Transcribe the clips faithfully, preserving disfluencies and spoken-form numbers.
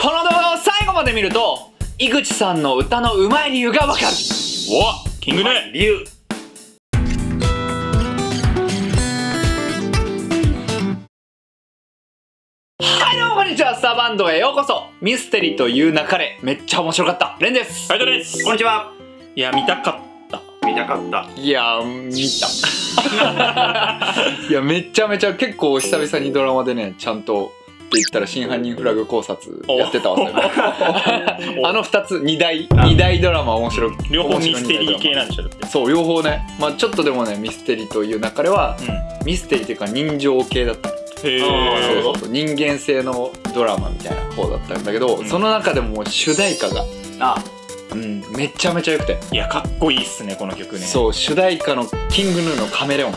この動画を最後まで見ると井口さんの歌のうまい理由がわかる。おっキングね理由。はいどうもこんにちは、スターバンドへようこそ。ミステリという勿れめっちゃ面白かったレンです。はいどうです、こんにちは。いや見たかった見たかった、いや見たいやめちゃめちゃ結構久々にドラマでね、ちゃんとって言ったら真犯人フラグ考察やってたわけあのふたつにだい二大ドラマ面白く両方ミステリー系なんでしょ。だってそう両方ね、まあちょっとでもねミステリーという勿れは、うん、ミステリーっていうか人情系だった。へえ、そうそう、人間性のドラマみたいな方だったんだけど、うん、その中でも主題歌がああうん、めちゃめちゃ良くて、いやかっこいいっすねこの曲ね。そう主題歌のキングヌーの「カメレオン」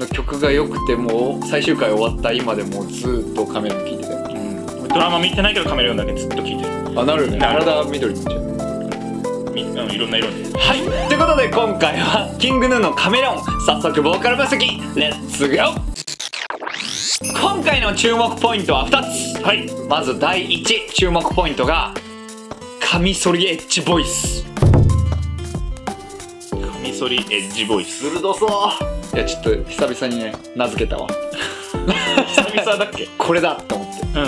の曲が良くて、もう最終回終わった今でもずっとカメレオン聴いてて、うん、ドラマ見てないけどカメレオンだけずっと聴いてる。あなるよね、体緑になっちゃう、うん、いろんな色に。はいということで今回はキングヌーの「カメレオン」、早速ボーカル分析レッツゴー。今回の注目ポイントはふたつ、はい、まずだいいち注目ポイントがカミソリエッジボイス。カミソリエッジボイス鋭そう。いやちょっと久々にね名付けたわ久々だっけこれだと思って、うん、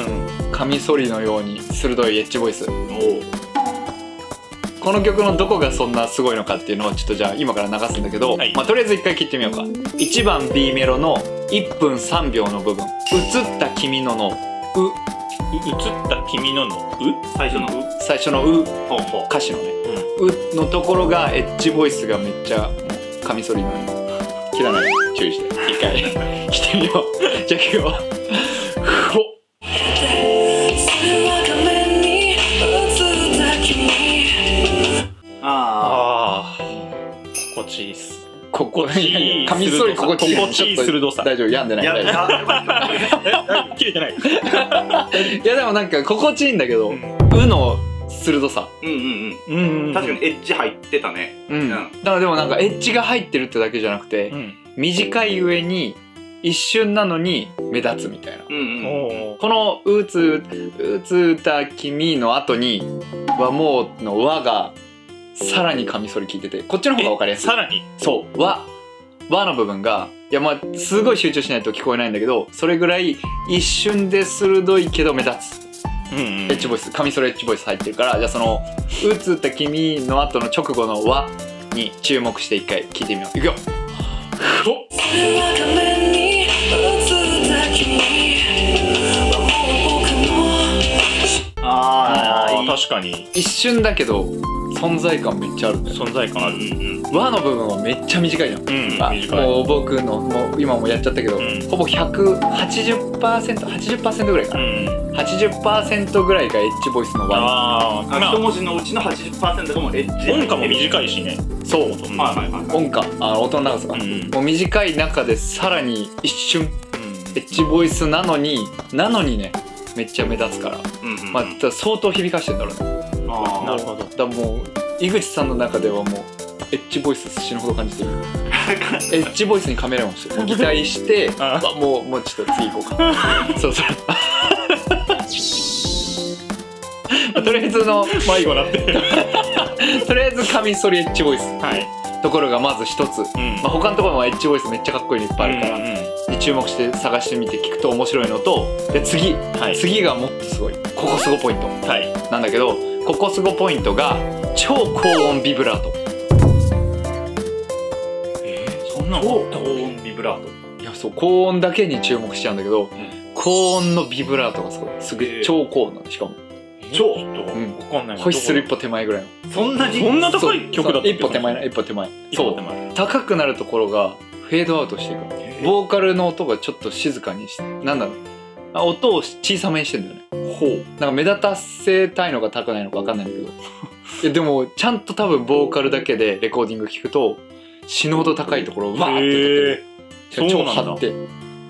うん、カミソリのように鋭いエッジボイス。おこの曲のどこがそんなすごいのかっていうのをちょっとじゃあ今から流すんだけど、はい、まあ、とりあえず一回切ってみようか。いちばん B メロのいっぷんさんびょうの部分、映った君ののう映った君ののう最初のう最初のう歌詞のねうのところがエッジボイスがめっちゃカミソリの切らない、注意して一回来てみよう。じゃあ今日はふおっあー心地いいっす。心地いいカミソリ心地いい鋭さ。大丈夫病んでない。切れてない。いやでもなんか心地いいんだけど、うの鋭さ。うんうんうん、確かにエッジ入ってたね。だからでもなんかエッジが入ってるってだけじゃなくて、短い上に一瞬なのに目立つみたいな。この「うつうつた君」の後にはもうの和がさらにカミソリ効いてて、こっちの方が分かりやすい。さらにそう和和の部分が、いやまあすごい集中しないと聞こえないんだけど、それぐらい一瞬で鋭いけど目立つエッジボイス、カミソリエッジボイス入ってるから、じゃあその「うつった君」の後の直後の和に注目して一回聞いてみよう。いくよ。ああ確かに一瞬だけど存在感めっちゃあるね。存在感ある。和の部分はめっちゃ短いじゃん。もう僕のもう今もやっちゃったけど、ほぼ ひゃくはちじゅっパーセントはちじゅっパーセント ぐらいかな。はちじゅっパーセント ぐらいがエッジボイスの和。一文字のうちの はちじゅっパーセント がもうエッジ。音感も短いしね。そう音感音の長さがもう短い中で、さらに一瞬エッジボイスなのになのにねめっちゃ目立つから、まあ相当響かしてんだろうね。なるほど。だもう井口さんの中ではもうエッジボイス死ぬほど感じてる。エッジボイスにカメラをして擬態して、もうもうちょっと次行こうか。そうそう、とりあえずの迷子なってとりあえずカミソリエッジボイス、はい、ところがまず一つ、うん、まあ他のところもエッジボイスめっちゃかっこいいのいっぱいあるから、うん、うん、で注目して探してみて聞くと面白いのと、で次、はい、次がもっとすごい、ここすごいポイント、はい、なんだけど、ここすごポイントが超高音ビブラート。えー、そんなの高音ビブラート。いやそう高音だけに注目しちゃうんだけど、うん、高音のビブラートがすごい。すげえ超高音なんで、しかも超ホイッスル一歩手前ぐらいの。そんなそんな高い曲だったっけ。一歩手前な、一歩手前。そう高くなるところがフェードアウトしていく。ボーカルの音がちょっと静かにして、なんだろう。音を小さめにしてんだよね。ほう。なんか目立たせたいのか高いのか分かんないんだけどいやでもちゃんと多分ボーカルだけでレコーディング聞くと死ぬほど高いところをわーって歌ってる。超張って、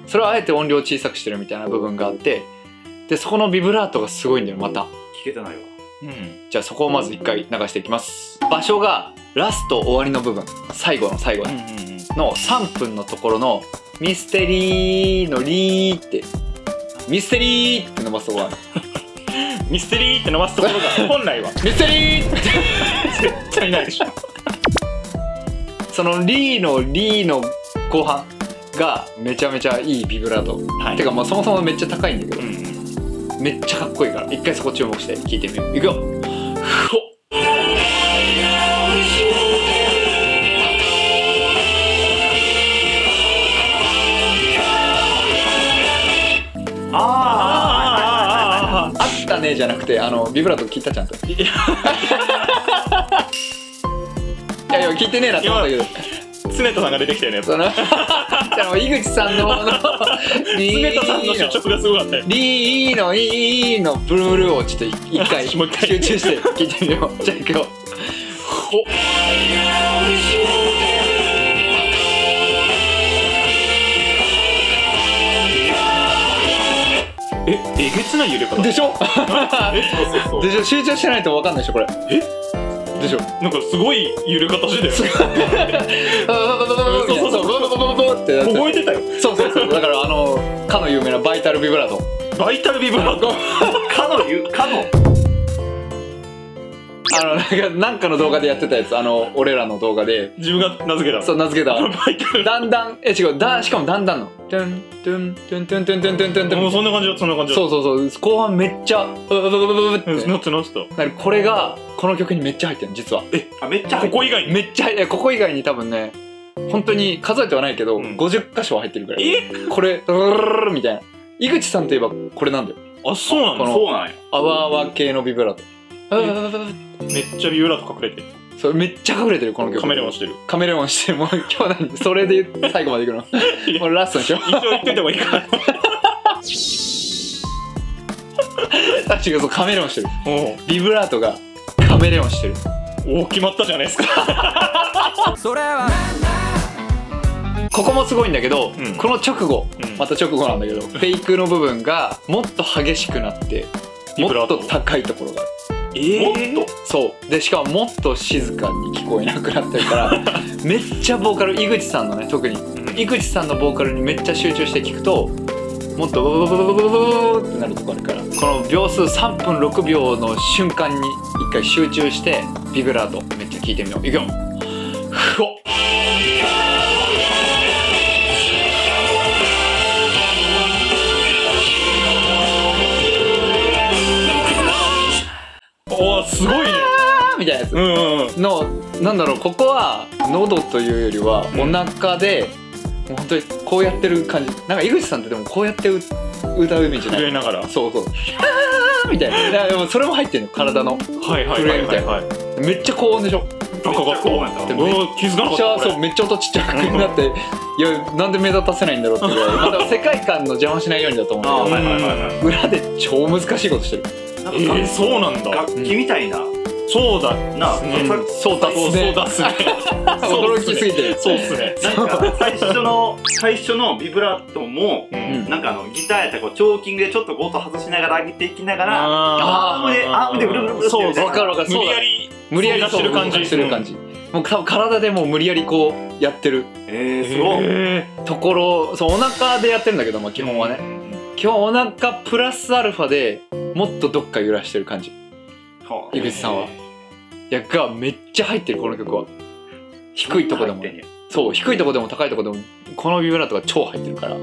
それをあえて音量小さくしてるみたいな部分があって、でそこのビブラートがすごいんだよ。また聞けてないわ。うん、じゃあそこをまず一回流していきます。場所がラスト終わりの部分、最後の最後のさんぷんのところの「ミステリー」の「リー」って。ミステリーって伸ばすとこがあるミステリーって伸ばすところが本来はミステリーって絶対ないでしょ。そのリーのリーの後半がめちゃめちゃいいビブラート、はい、てかまあそもそもめっちゃ高いんだけど、うん、めっちゃかっこいいから一回そこ注目して聴いてみよう。いくよ。あああったねじゃなくて、あのビブラート聞いたちゃんと。いやいや聞いてねえなと思ったけど。常田さんが出てきたよね。その井口さんの方の常田さんの主張がすごかったよ。リーのイーのブルーブルーをちょっと一回集中して聞いてみよう。じゃあいくよ。え、えげつない揺れ方でしょ。でしょ、集中してないと分かんないでしょこれ。え？でしょ、なんかすごい揺れ方してたよ。そうそうそうそうって動いてたよ。そうそうそう、だからあのかの有名なバイタルビブラート。バイタルビブラート。かのゆかの。あのなんかなんかの動画でやってたやつ、あの俺らの動画で。自分が名付けた。そう名付けた。だんだんえ違うだしかもだんだんの。トゥントゥントゥントゥントゥントゥントゥントゥン。もうそんな感じだそんな感じだ。そうそうそう後半めっちゃブブブブブって。なってなった。これが。この曲にめっちゃ入ってる実は。え、あ、めっちゃここ以外にめっちゃ入って、ここ以外に多分ね、本当に数えてはないけど、うん、ごじゅっかしょは入ってるぐらい。え、これドロロロロみたいな。井口さんといえばこれなんだよ。あ、そうなんだ。そうなんや。あわあわ系のビブラート。めっちゃビブラート隠れてる。それめっちゃ隠れてるこの曲。カメレオンしてる。カメレオンしてる。もう今日何それで最後までいくの。もうラストでしょ。一応言っといた方がいいかな。確かにカメレオンしてる。ビブラートが。カメレオンしてる。おお決まったじゃないですか。それはここもすごいんだけど、うん、この直後、うん、また直後なんだけど、うん、フェイクの部分がもっと激しくなってもっと高いところがある。えー、もっとそうでしかももっと静かに聞こえなくなってるからめっちゃボーカル井口さんのね特に、うん、井口さんのボーカルにめっちゃ集中して聞くともっとブブブブブブブってなるとこあるから、この秒数さんぷんろくびょうの瞬間に一回集中してビブラートめっちゃ聞いてみよう。いくよ。ふおっおーすごいねみたいなやつの、なんだろう、ここは喉というよりはお腹で、うん本当にこうやってる感じ。なんか井口さんってでもこうやって歌うイメージない？震えながら。そうそう。あーみたいな。でもそれも入ってるの体の震えみたいな。めっちゃ高音でしょ。高かった。気づかなかった。そうめっちゃ音ちっちゃくなって、いやなんで目立たせないんだろうってぐらい。まだ世界観の邪魔しないようにだと思うんだけど、裏で超難しいことしてる。ええそうなんだ。楽器みたいな。そうだな、そうだそうだすね。驚きすぎて、そうっすね。なんか最初の最初のビブラートもなんかあのギターやったらこうチョーキングでちょっと音外しながら上げていきながら、アームでアームでブルブルブルそうわかるわかる。無理やり無理やり出してる感じする感じ。もう多分体でもう無理やりこうやってる。ええすごい。ところそうお腹でやってるんだけどまあ基本はね。基本お腹プラスアルファでもっとどっか揺らしてる感じ。井口さんは。いやがめっちゃ入ってるこの曲は。低いとこでもそう低いとこでも高いとこでもこのビブラートが超入ってるから、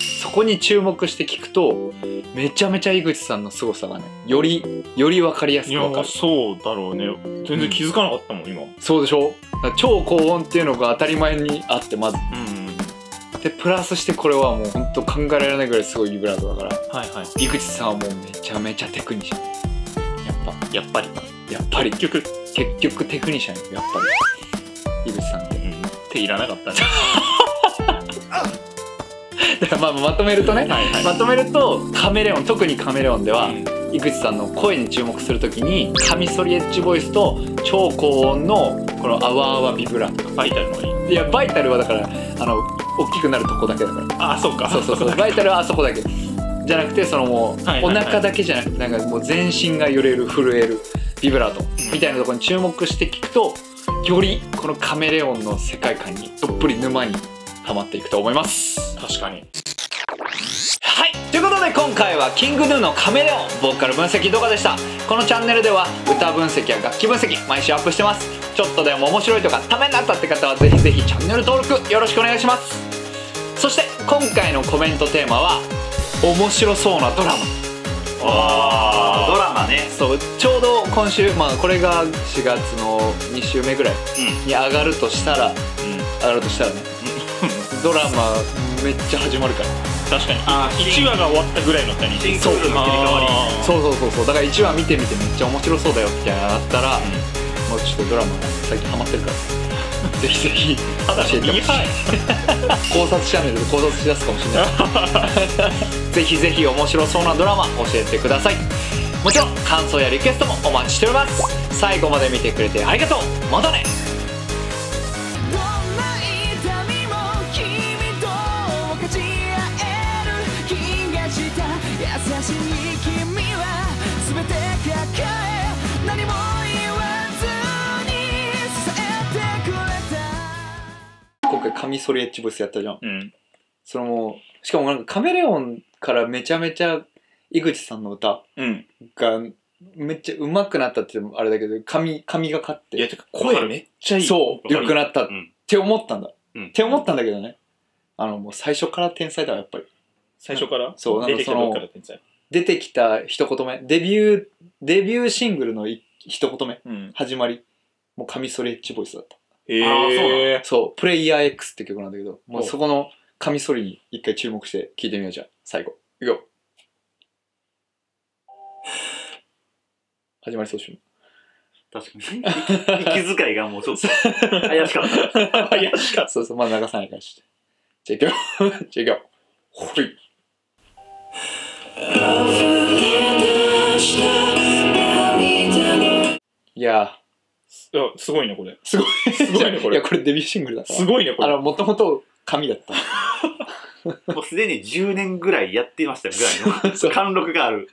そこに注目して聞くとめちゃめちゃ井口さんの凄さがねよりより分かりやすく分かる。そうだろうね、全然気づかなかったもん今。そうでしょ、超高音っていうのが当たり前にあって、まずでプラスしてこれはもうほんと考えられないぐらいすごいビブラートだから、井口さんはもうめちゃめちゃテクニシャン。やっぱりやっぱり結局結局テクニシャンやっぱり井口さんって、うん、手いらなかったね。だからまあまとめるとね、まとめるとカメレオン、特にカメレオンでは、うん、井口さんの声に注目するときにカミソリエッジボイスと超高音のこのあわあわビブラート、バイタルのいい。いやバイタルはだからあの大きくなるとこだけだから。ああそうか、そうそうそう、バイタルはあそこだけじゃなくて、そのもうお腹だけじゃなくてなんかもう全身が揺れる震えるビブラートみたいなところに注目して聞くと、よりこのカメレオンの世界観にどっぷり沼にはまっていくと思います。確かに。はい、ということでで今回はキングヌーのカメレオンボーカル分析動画でした。このチャンネルでは歌分析や楽器分析毎週アップしてます。ちょっとでも面白いとかためになったって方はぜひぜひチャンネル登録よろしくお願いします。そして今回のコメントテーマは面白そうなドラマ。あードラマね。そうちょうど今週、まあ、これがしがつのに週目ぐらいに上がるとしたら、うん、上がるとしたらねドラマめっちゃ始まるから。確かにいちわが終わったぐらいのタイミング。そうそうそうそうだからいちわ見てみてめっちゃ面白そうだよってなったら、うん、もうちょっとドラマが最近ハマってるからぜひぜひただ教えてほしい考察チャンネルで考察しだすかもしれないぜひぜひ面白そうなドラマ教えてください。もちろん感想やリクエストもお待ちしております。最後まで見てくれてありがとう。またね。優しい君は全て抱え何も言わずに支えてくれた。今回カミソリエッジボイスやったじゃん、うん、それもしかもなんかカメレオンからめちゃめちゃ井口さんの歌がめっちゃうまくなったってあれだけど 髪, 髪がかっていやてか声めっちゃいいそうよくなったって思ったんだ、うん、って思ったんだけどねあのもう最初から天才だわやっぱり。最初からそう出てきたから天才出てきた一言目デビューデビューシングルの一言目、うん、始まりもうカミソリエッジボイスだった。ええー、そうプレイヤー X って曲なんだけどもうそこのカミソリに一回注目して聞いてみよう。じゃあ最後いくよ始まりそうしよう。確かに息遣いがもうちょっと怪しかった怪しかったそうそうまあ流さないからしてじゃあいくよじゃあいくよほいいやーすごいねこれすごいすごいねこれいやこれデビューシングルだからすごいねこれあのもともと紙だったもうすでにじゅうねんぐらいやってましたぐらいの貫禄がある。